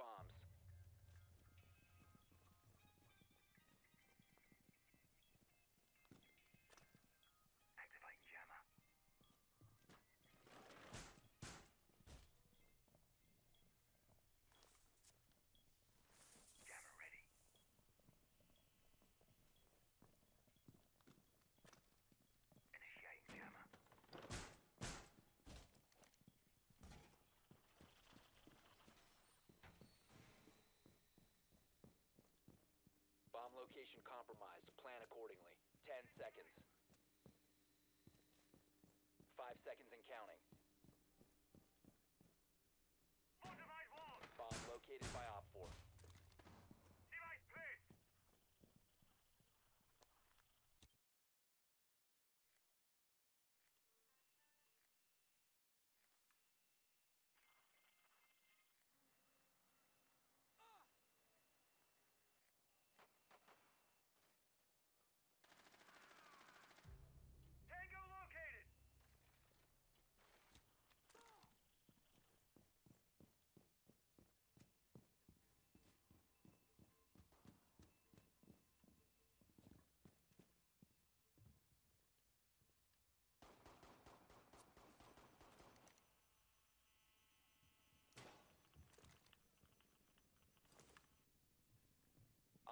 bombs. Activating jammer. Jammer ready. Initiating jammer. Bomb location compromised. Plan accordingly. 10 seconds. 5 seconds and counting. Mortified walls! Bomb located by Op 4. Device placed!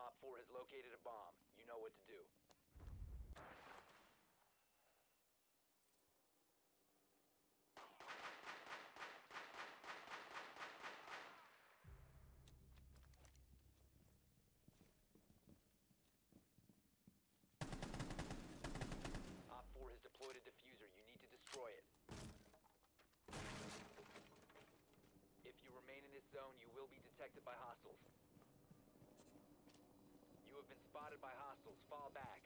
Op 4 has located a bomb. You know what to do. Op 4 has deployed a diffuser. You need to destroy it. If you remain in this zone, you will be detected by hostiles. You have been spotted by hostiles. Fall back.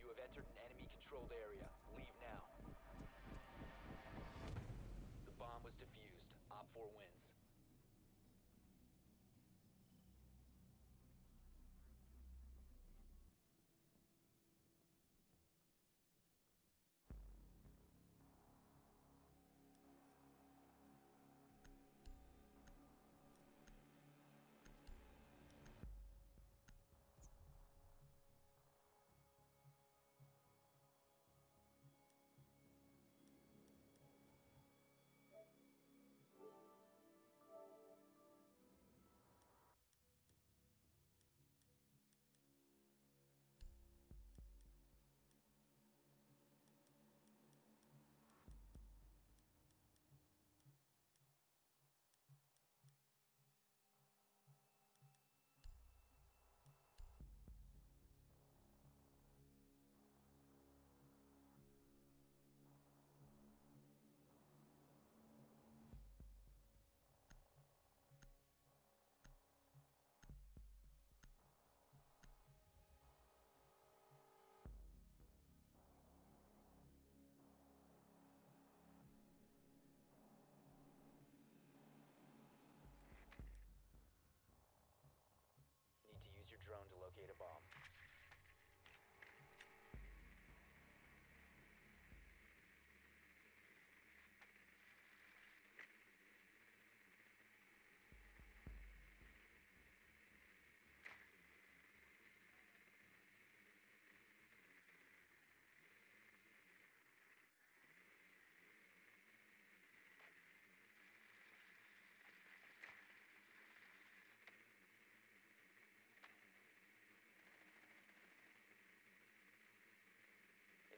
You have entered an enemy-controlled area. Leave now. The bomb was defused. Op 4 wins. To use your drone to locate a bomb.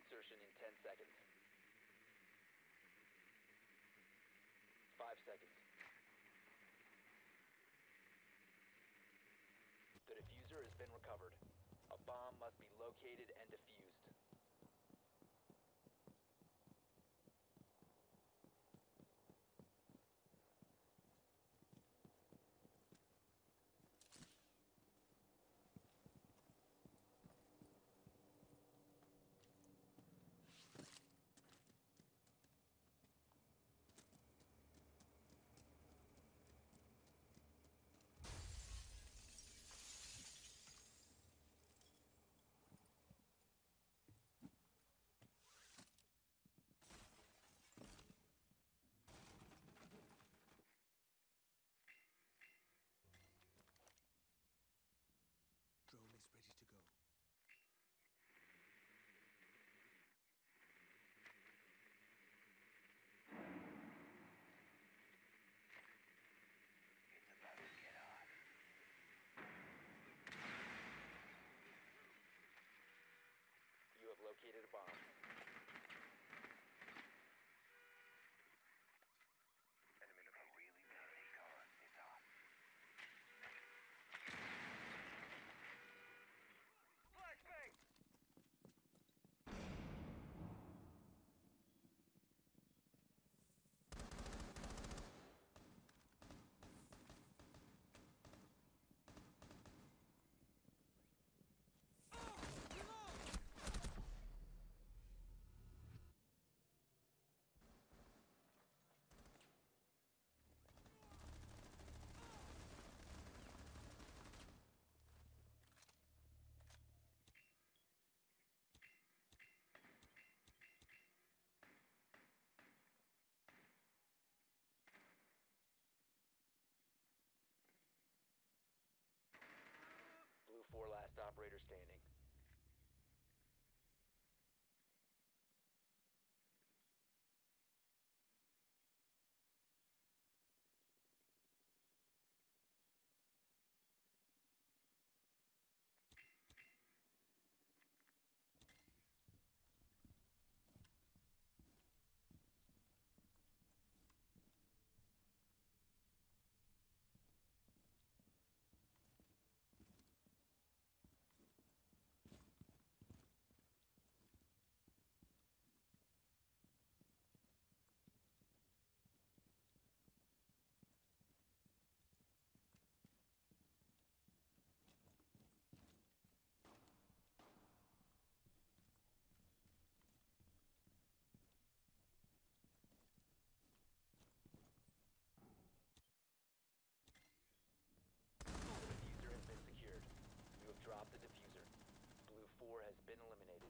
Insertion in 10 seconds. 5 seconds. The diffuser has been recovered. A bomb must be located and defused. detonated a bomb. Blue 4, last operator standing. Dropped the diffuser. Blue 4 has been eliminated.